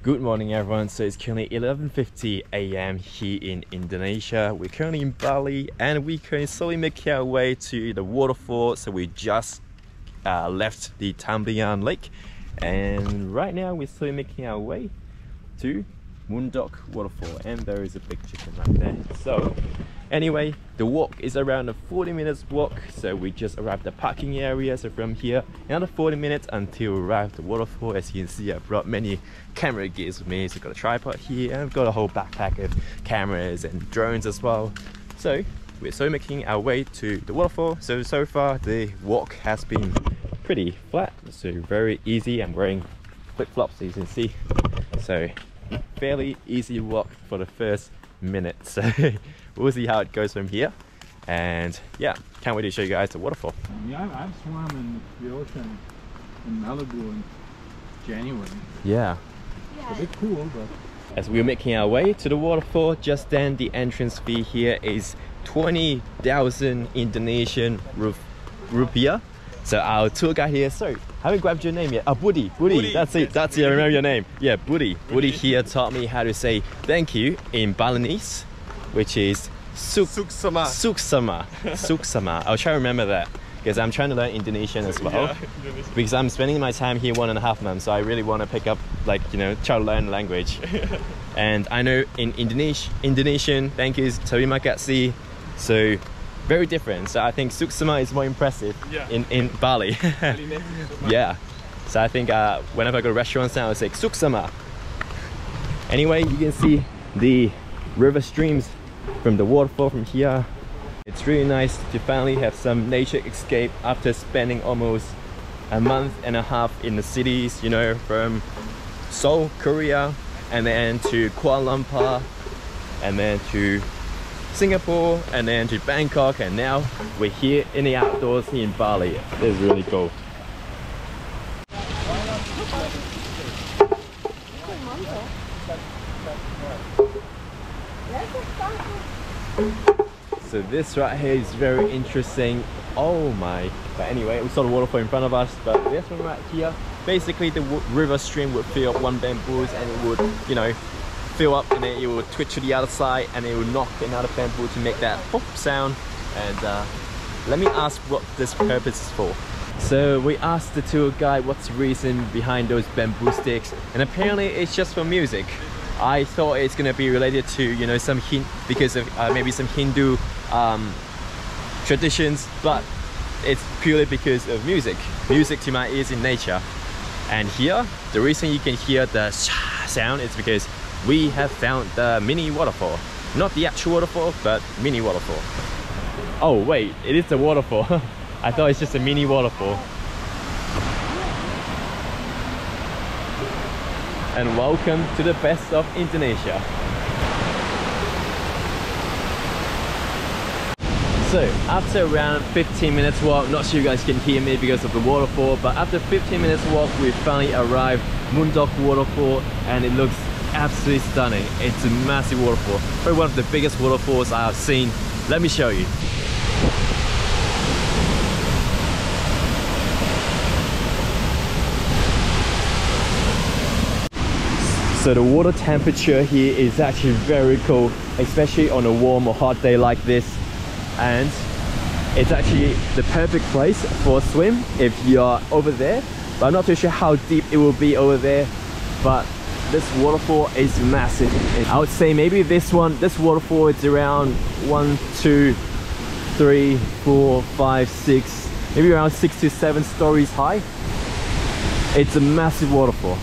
Good morning everyone, so it's currently 11:50 a.m. here in Indonesia. We're currently in Bali and we're currently slowly making our way to the waterfall. So we just left the Tamblingan Lake and right now we're slowly making our way to Munduk Waterfall, and there is a big chicken right there. So anyway, the walk is around a 40 minutes walk, so we just arrived at the parking area. So from here, another 40 minutes until we arrive at the waterfall. As you can see, I've brought many camera gears with me. So I've got a tripod here, and I've got a whole backpack of cameras and drones as well. So we're making our way to the waterfall. So far the walk has been pretty flat, so very easy. I'm wearing flip-flops, so you can see. So fairly easy walk for the first minute. So we'll see how it goes from here, and yeah, can't wait to show you guys the waterfall. Yeah, I've swam in the ocean in Malibu in January. Yeah. A bit cool, but... As we're making our way to the waterfall, just then the entrance fee here is 20,000 Indonesian rupiah. So our tour guide here, sorry, haven't grabbed your name yet. Oh, Budi, that's it, I remember your name. Yeah, Budi here taught me how to say thank you in Balinese, which is Suksma. I'll try to remember that, because I'm trying to learn Indonesian as well. Yeah, Indonesian. Because I'm spending my time here 1.5 months, so I really want to pick up, like, you know, try to learn language. And I know in Indonesian, thank you is terima kasih, so very different. So I think Suksma is more impressive in Bali. Yeah, so I think whenever I go to restaurants now, I say Suksma. Anyway, you can see the river streams from the waterfall from here. It's really nice to finally have some nature escape after spending almost a month and a half in the cities, you know, from Seoul, Korea, and then to Kuala Lumpur, and then to Singapore, and then to Bangkok, and now we're here in the outdoors here in Bali. This is really cool. So this right here is very interesting. Oh my. But anyway, we saw the waterfall in front of us, but this one right here, basically the river stream would fill up one bamboo and it would, you know, fill up, and then it will twitch to the other side and it will knock another bamboo to make that pop sound. And let me ask what this purpose is for. So we asked the tour guide what's the reason behind those bamboo sticks, and apparently it's just for music. I thought it's gonna be related to, you know, some because of maybe some Hindu traditions, but it's purely because of music to my ears in nature. And here the reason you can hear the sound is because we have found the mini waterfall. Not the actual waterfall, but mini waterfall. Oh wait, it is the waterfall. I thought it's just a mini waterfall. And welcome to the best of Indonesia. So after around 15 minutes walk, not sure you guys can hear me because of the waterfall, but after 15 minutes walk we finally arrived at Munduk Waterfall, and it looks absolutely stunning. It's a massive waterfall, probably one of the biggest waterfalls I have seen. Let me show you. So the water temperature here is actually very cool, especially on a warm or hot day like this, and it's actually the perfect place for a swim if you're over there. But I'm not too sure how deep it will be over there, but this waterfall is massive. I would say maybe this waterfall is around 1, 2, 3, 4, 5, 6, maybe around 6 to 7 stories high. It's a massive waterfall.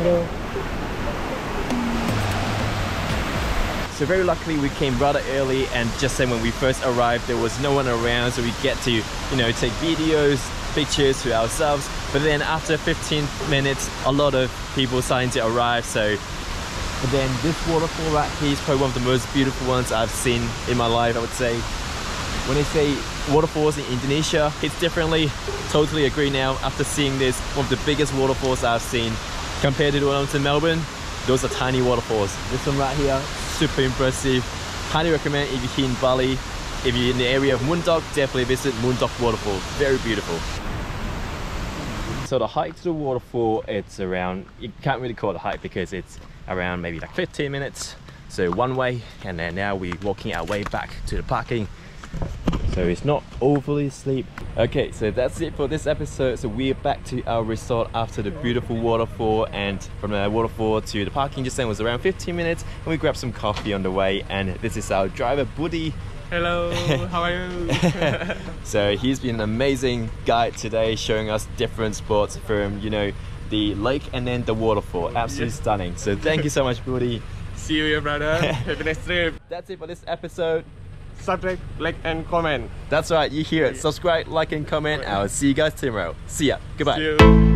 Hello. So very luckily we came rather early, and just then when we first arrived there was no one around, so we get to, you know, take videos, pictures to ourselves. But then after 15 minutes a lot of people starting to arrive. So but then this waterfall right here is probably one of the most beautiful ones I've seen in my life, I would say. When they say waterfalls in Indonesia, it's differently. Totally agree now after seeing this, one of the biggest waterfalls I've seen. Compared to the one in Melbourne, Those are tiny waterfalls. This one right here, super impressive. Highly recommend if you're here in Bali. If you're in the area of Munduk, definitely visit Munduk Waterfall. Very beautiful. So the hike to the waterfall, it's around, you can't really call it a hike because it's around maybe like 15 minutes. So one way, and then now we're walking our way back to the parking. So it's not overly steep. Okay, so that's it for this episode. So we're back to our resort after the beautiful waterfall, and from the waterfall to the parking just then was around 15 minutes, and we grabbed some coffee on the way, and this is our driver, Budi. Hello, how are you? So he's been an amazing guide today, showing us different spots from, you know, the lake and then the waterfall. Absolutely stunning. So thank you so much, Budi. See you, brother. Have a nice trip. That's it for this episode. Subscribe, like, and comment. That's right, you hear it. Subscribe, like, and comment. I'll see you guys tomorrow. See ya. Goodbye. See you.